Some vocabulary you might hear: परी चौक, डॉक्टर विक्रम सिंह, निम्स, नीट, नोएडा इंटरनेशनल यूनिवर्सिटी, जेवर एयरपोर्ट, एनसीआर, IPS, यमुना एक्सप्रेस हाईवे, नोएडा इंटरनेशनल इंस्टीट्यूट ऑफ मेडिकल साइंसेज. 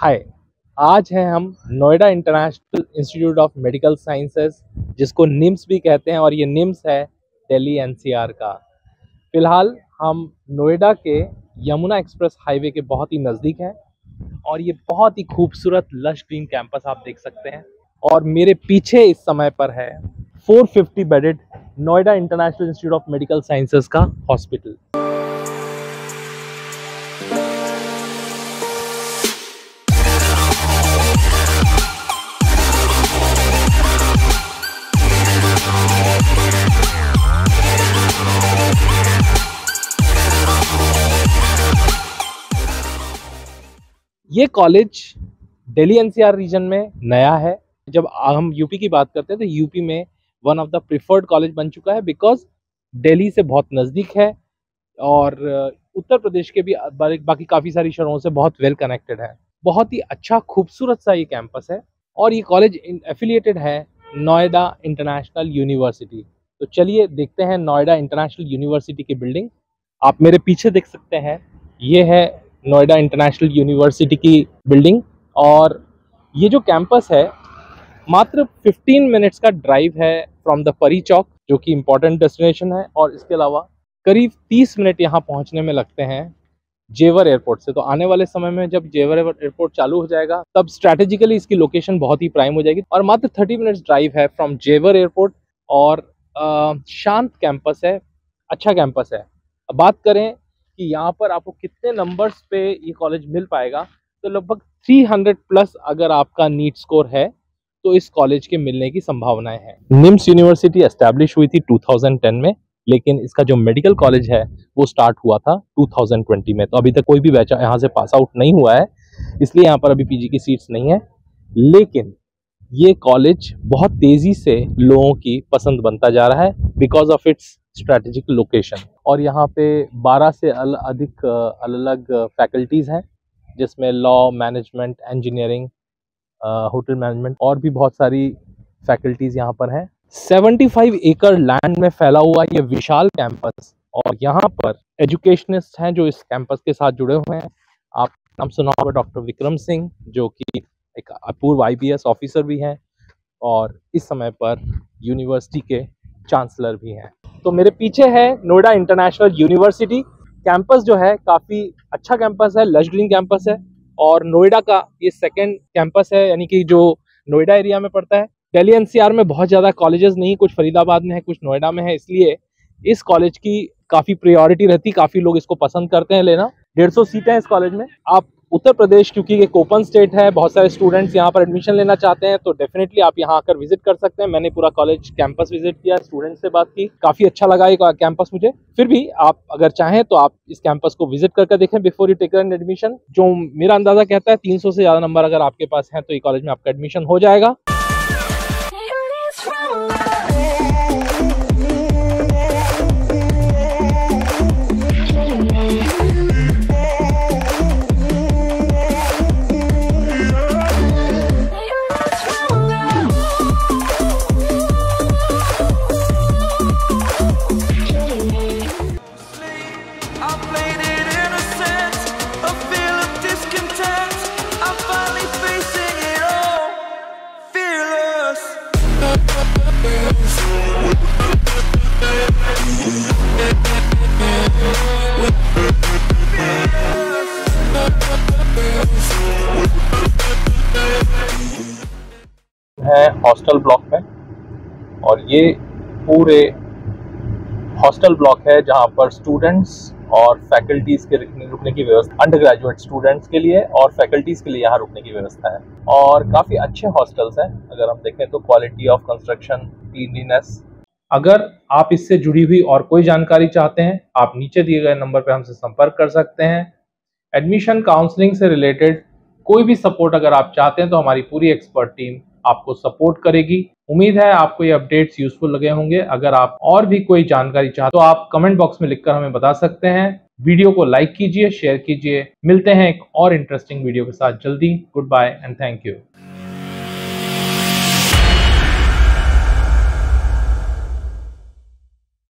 हाय, आज हैं हम नोएडा इंटरनेशनल इंस्टीट्यूट ऑफ मेडिकल साइंसेज, जिसको निम्स भी कहते हैं, और ये निम्स है दिल्ली एनसीआर का। फ़िलहाल हम नोएडा के यमुना एक्सप्रेस हाईवे के बहुत ही नज़दीक हैं और ये बहुत ही खूबसूरत लश ग्रीन कैंपस आप देख सकते हैं। और मेरे पीछे इस समय पर है 450 bedded नोएडा इंटरनेशनल इंस्टीट्यूट ऑफ मेडिकल साइंसेज का हॉस्पिटल। ये कॉलेज दिल्ली एनसीआर रीजन में नया है। जब हम यूपी की बात करते हैं तो यूपी में one of the preferred college बन चुका है, बिकॉज दिल्ली से बहुत नज़दीक है और उत्तर प्रदेश के भी बाकी काफ़ी सारी शहरों से बहुत वेल कनेक्टेड है। बहुत ही अच्छा खूबसूरत सा ये कैंपस है और ये कॉलेज एफिलिएटेड है नोएडा इंटरनेशनल यूनिवर्सिटी। तो चलिए देखते हैं नोएडा इंटरनेशनल यूनिवर्सिटी की बिल्डिंग। आप मेरे पीछे देख सकते हैं, ये है नोएडा इंटरनेशनल यूनिवर्सिटी की बिल्डिंग। और ये जो कैंपस है मात्र 15 मिनट्स का ड्राइव है फ्रॉम द परी चौक, जो कि इम्पॉर्टेंट डेस्टिनेशन है। और इसके अलावा करीब 30 मिनट यहाँ पहुँचने में लगते हैं जेवर एयरपोर्ट से। तो आने वाले समय में जब जेवर एयरपोर्ट चालू हो जाएगा तब स्ट्रैटेजिकली इसकी लोकेशन बहुत ही प्राइम हो जाएगी। और मात्र 30 मिनट्स ड्राइव है फ्रॉम जेवर एयरपोर्ट और शांत कैंपस है, अच्छा कैंपस है। अब बात करें कि यहाँ पर आपको कितने नंबर्स पे ये कॉलेज मिल पाएगा, तो लगभग 300 प्लस अगर आपका नीट स्कोर है तो इस कॉलेज के मिलने की संभावनाएं हैं। निम्स यूनिवर्सिटी एस्टैब्लिश हुई थी 2010 में, लेकिन इसका जो मेडिकल कॉलेज है वो स्टार्ट हुआ था 2020 में। तो अभी तक कोई भी बैच यहाँ से पास आउट नहीं हुआ है, इसलिए यहाँ पर अभी पीजी की सीट्स नहीं है। लेकिन ये कॉलेज बहुत तेज़ी से लोगों की पसंद बनता जा रहा है because of its strategic location. और यहाँ पे 12 से अधिक अलग फैकल्टीज़ हैं, जिसमें law, management, engineering, hotel management और भी बहुत सारी फैकल्टीज़ यहाँ पर हैं। 75 एकड़ लैंड में फैला हुआ ये विशाल कैंपस, और यहाँ पर एजुकेशनिस्ट हैं जो इस कैंपस के साथ जुड़े हुए हैं। आप नाम सुना होगा डॉक्टर विक्रम सिंह, जो कि एक पूर्व IPS ऑफिसर भी हैं और इस समय पर यूनिवर्सिटी के चांसलर भी हैं। तो मेरे पीछे है नोएडा इंटरनेशनल यूनिवर्सिटी। कैंपस जो है काफ़ी अच्छा कैंपस है, लश ग्रीन कैंपस है और नोएडा का ये सेकंड कैंपस है, यानी कि जो नोएडा एरिया में पड़ता है। दिल्ली एनसीआर में बहुत ज़्यादा कॉलेजेस नहीं, कुछ फरीदाबाद में है, कुछ नोएडा में है, इसलिए इस कॉलेज की काफ़ी प्रायोरिटी रहती, काफ़ी लोग इसको पसंद करते हैं लेना। 150 सीटें हैं इस कॉलेज में। आप उत्तर प्रदेश, क्योंकि एक ओपन स्टेट है, बहुत सारे स्टूडेंट्स यहाँ पर एडमिशन लेना चाहते हैं, तो डेफिनेटली आप यहाँ आकर विजिट कर सकते हैं। मैंने पूरा कॉलेज कैंपस विजिट किया, स्टूडेंट्स से बात की, काफ़ी अच्छा लगा ये कैंपस मुझे। फिर भी आप अगर चाहें तो आप इस कैंपस को विजिट करके देखें before you take an admission. जो मेरा अंदाजा कहता है 300 से ज़्यादा नंबर अगर आपके पास हैं तो ये कॉलेज में आपका एडमिशन हो जाएगा। हॉस्टल ब्लॉक में, और ये पूरे हॉस्टल ब्लॉक है जहाँ पर स्टूडेंट्स और फैकल्टीज़ के रुकने की व्यवस्था, अंडर ग्रेजुएट स्टूडेंट्स के लिए और फैकल्टीज़ के लिए यहाँ रुकने की व्यवस्था है। और काफ़ी अच्छे हॉस्टल्स हैं, अगर हम देखें तो क्वालिटी ऑफ कंस्ट्रक्शन, क्लीनलीनेस। अगर आप इससे जुड़ी हुई और कोई जानकारी चाहते हैं आप नीचे दिए गए नंबर पर हमसे संपर्क कर सकते हैं। एडमिशन काउंसलिंग से रिलेटेड कोई भी सपोर्ट अगर आप चाहते हैं तो हमारी पूरी एक्सपर्ट टीम आपको सपोर्ट करेगी। उम्मीद है आपको ये अपडेट्स यूजफुल लगे होंगे। अगर आप और भी कोई जानकारी चाहते हो तो आप कमेंट बॉक्स में लिखकर हमें बता सकते हैं। वीडियो को लाइक कीजिए, शेयर कीजिए। मिलते हैं एक और इंटरेस्टिंग वीडियो के साथ जल्दी। Good bye and thank you.